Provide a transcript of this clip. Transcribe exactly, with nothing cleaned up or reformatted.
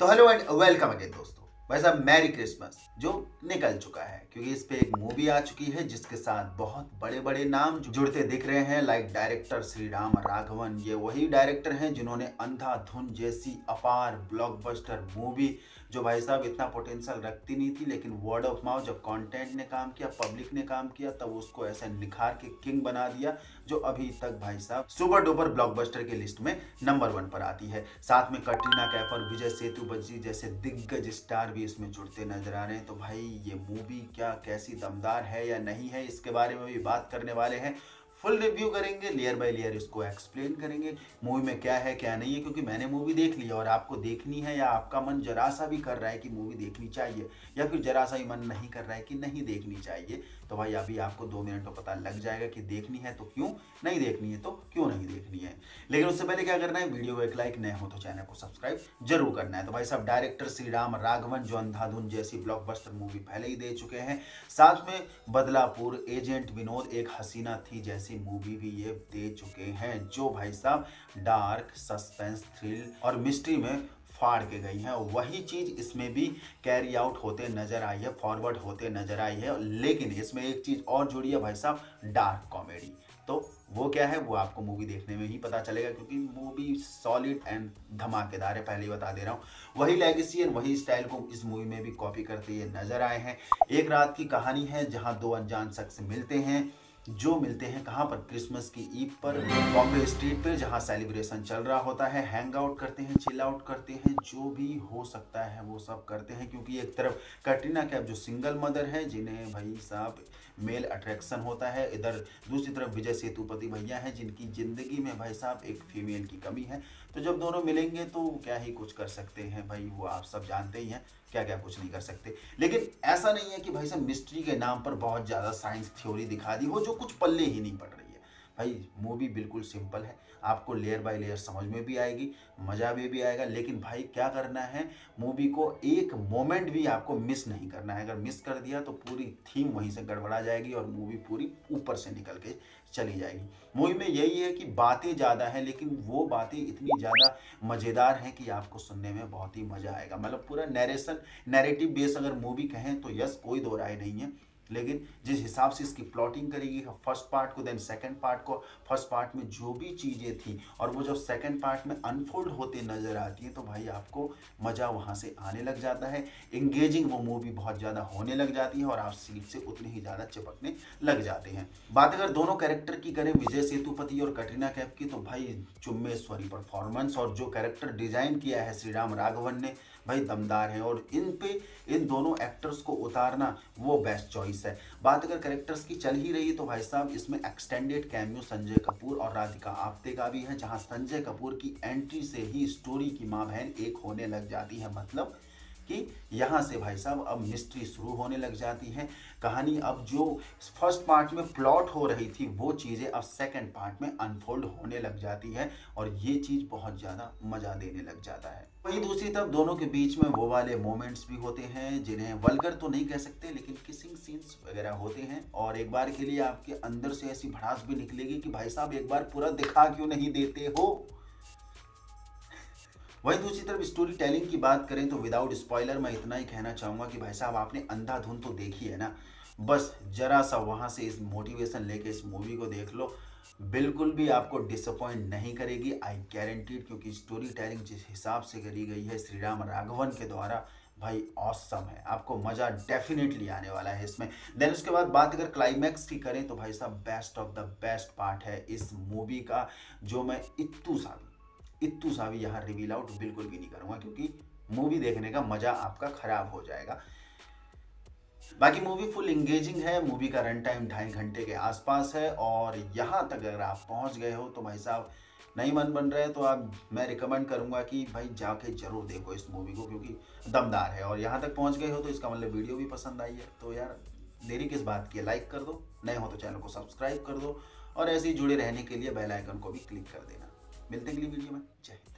तो hello and welcome again दोस्तों, भाई साहब मैरी क्रिसमस जो निकल चुका है क्योंकि इस पे एक मूवी आ चुकी है जिसके साथ बहुत बड़े बड़े नाम जुड़ते दिख रहे हैं। लाइक डायरेक्टर श्रीराम राघवन, ये वही डायरेक्टर हैं जिन्होंने अंधाधुन जैसी अपार ब्लॉकबस्टर मूवी जो भाई साहब इतना पोटेंशियल रखती नहीं थी, लेकिन वर्ड ऑफ माउथ जब कंटेंट ने काम किया, पब्लिक ने काम किया, तब उसको ऐसा निखार के किंग बना दिया जो अभी तक भाई साहब सुपर डुपर ब्लॉकबस्टर की लिस्ट में नंबर वन पर आती है। साथ में कैटरीना कैफ और विजय सेतुपति जैसे दिग्गज स्टार भी इसमें जुड़ते नजर आ रहे हैं। तो भाई ये मूवी क्या कैसी दमदार है या नहीं है, इसके बारे में भी बात करने वाले हैं। फुल रिव्यू करेंगे, लेयर बाय लेयर इसको एक्सप्लेन करेंगे मूवी में क्या है क्या नहीं है, क्योंकि मैंने मूवी देख ली और आपको देखनी है या आपका मन जरा सा भी कर रहा है कि मूवी देखनी चाहिए या फिर जरा सा ही मन नहीं कर रहा है कि नहीं देखनी चाहिए, तो भाई अभी आपको दो मिनट तो पता लग जाएगा कि देखनी है तो क्यों, नहीं देखनी है तो क्यों नहीं देखनी है। लेकिन उससे पहले क्या करना है, वीडियो को एक लाइक, नए हो तो चैनल को सब्सक्राइब जरूर करना है। तो भाई साहब डायरेक्टर श्रीराम राघवन जो अंधाधुन जैसी ब्लॉकबस्टर मूवी पहले ही दे चुके हैं, साथ में बदलापुर, एजेंट विनोद, एक हसीना थी जैसे मूवी भी ये दे चुके हैं जो भाई साहब डार्क, सस्पेंस, थ्रिल और मिस्ट्री में फाड़ के गई हैं। वही चीज़ इसमें भी कैरी आउट होते नजर आई है, फॉरवर्ड होते नजर आई है, लेकिन इसमें एक चीज़ और जुड़ी है भाई साहब, डार्क कॉमेडी। तो वो क्या है वो आपको मूवी देखने में ही पता चलेगा क्योंकि मूवी सॉलिड एंड धमाकेदार है, पहले ही बता दे रहा हूँ। वही लेगेसी और वही स्टाइल को इस मूवी में भी कॉपी करते हुए नजर आए हैं। एक रात की कहानी है जहाँ दो अनजान शख्स मिलते हैं, जो मिलते हैं कहाँ पर, क्रिसमस की ईव पर बॉम्बे स्ट्रीट पर, जहाँ सेलिब्रेशन चल रहा होता है। हैंग आउट करते हैं, चिल आउट करते हैं, जो भी हो सकता है वो सब करते हैं, क्योंकि एक तरफ कैटरीना कैफ जो सिंगल मदर है जिन्हें भाई साहब मेल अट्रैक्शन होता है, इधर दूसरी तरफ विजय सेतुपति भैया हैं जिनकी ज़िंदगी में भाई साहब एक फीमेल की कमी है। तो जब दोनों मिलेंगे तो क्या ही कुछ कर सकते हैं भाई, वो आप सब जानते ही हैं क्या क्या कुछ नहीं कर सकते। लेकिन ऐसा नहीं है कि भाई साहब मिस्ट्री के नाम पर बहुत ज़्यादा साइंस थ्योरी दिखा दी हो जो कुछ पल्ले ही नहीं पड़ रही है। भाई मूवी बिल्कुल सिंपल है, आपको लेयर बाय लेयर समझ में भी आएगी, मज़ा में भी, भी आएगा। लेकिन भाई क्या करना है, मूवी को एक मोमेंट भी आपको मिस नहीं करना है। अगर मिस कर दिया तो पूरी थीम वहीं से गड़बड़ा जाएगी और मूवी पूरी ऊपर से निकल के चली जाएगी। मूवी में यही है कि बातें ज़्यादा हैं, लेकिन वो बातें इतनी ज़्यादा मज़ेदार हैं कि आपको सुनने में बहुत ही मज़ा आएगा। मतलब पूरा नरेशन, नैरेटिव बेस अगर मूवी कहें तो यस, कोई दो राय नहीं है। लेकिन जिस हिसाब से इसकी प्लॉटिंग करेगी फर्स्ट पार्ट को, देन सेकंड पार्ट को, फर्स्ट पार्ट में जो भी चीज़ें थी और वो जब सेकंड पार्ट में अनफोल्ड होते नज़र आती है तो भाई आपको मज़ा वहाँ से आने लग जाता है। इंगेजिंग वो मूवी बहुत ज़्यादा होने लग जाती है और आप सीट से उतने ही ज़्यादा चिपकने लग जाते हैं। बात अगर दोनों कैरेक्टर की करें, विजय सेतुपति और कैटरीना कैफ की, तो भाई चुम्मेश्वरी परफॉर्मेंस और जो कैरेक्टर डिज़ाइन किया है श्रीराम राघवन ने भाई दमदार है, और इन पे इन दोनों एक्टर्स को उतारना वो बेस्ट चॉइस है। बात अगर कैरेक्टर्स की चल ही रही है तो भाई साहब इसमें एक्सटेंडेड कैमियो संजय कपूर और राधिका आपते का भी है, जहां संजय कपूर की एंट्री से ही स्टोरी की मां बहन एक होने लग जाती है। मतलब कि यहाँ से भाई साहब अब मिस्ट्री शुरू होने लग जाती है। कहानी अब जो फर्स्ट पार्ट में प्लॉट हो रही थी वो चीज़ें अब सेकंड पार्ट में अनफोल्ड होने लग जाती है और ये चीज़ बहुत ज़्यादा मज़ा देने लग जाता है। वहीं दूसरी तरफ दोनों के बीच में वो वाले मोमेंट्स भी होते हैं जिन्हें वल्गर तो नहीं कह सकते, लेकिन किसिंग सीन्स वगैरह होते हैं और एक बार के लिए आपके अंदर से ऐसी भड़ास भी निकलेगी कि भाई साहब एक बार पूरा दिखा क्यों नहीं देते हो। वहीं दूसरी तरफ स्टोरी टेलिंग की बात करें तो विदाउट स्पॉइलर मैं इतना ही कहना चाहूँगा कि भाई साहब आपने अंधाधुन तो देखी है ना, बस जरा सा वहाँ से इस मोटिवेशन लेके इस मूवी को देख लो, बिल्कुल भी आपको डिसअपॉइंट नहीं करेगी, आई गारंटीड। क्योंकि स्टोरी टेलिंग जिस हिसाब से करी गई है श्रीराम राघवन के द्वारा भाई ऑसम है, आपको मज़ा डेफिनेटली आने वाला है इसमें। देन उसके बाद बात अगर क्लाइमैक्स की करें तो भाई साहब best of the best part है इस मूवी का, जो मैं इतू सा इतू सा भी यहाँ रिवील आउट बिल्कुल भी नहीं करूँगा क्योंकि मूवी देखने का मज़ा आपका ख़राब हो जाएगा। बाकी मूवी फुल इंगेजिंग है, मूवी का रन टाइम ढाई घंटे के आसपास है और यहाँ तक अगर आप पहुँच गए हो तो भाई साहब नहीं मन बन रहे तो आप, मैं रिकमेंड करूँगा कि भाई जाके ज़रूर देखो इस मूवी को क्योंकि दमदार है। और यहाँ तक पहुँच गए हो तो इसका मतलब वीडियो भी पसंद आई है, तो यार देरी किस बात की है, लाइक कर दो, नए हो तो चैनल को सब्सक्राइब कर दो और ऐसे ही जुड़े रहने के लिए बेल आइकन को भी क्लिक कर देना। मिलते हैं अगली वीडियो में, जय हिंद।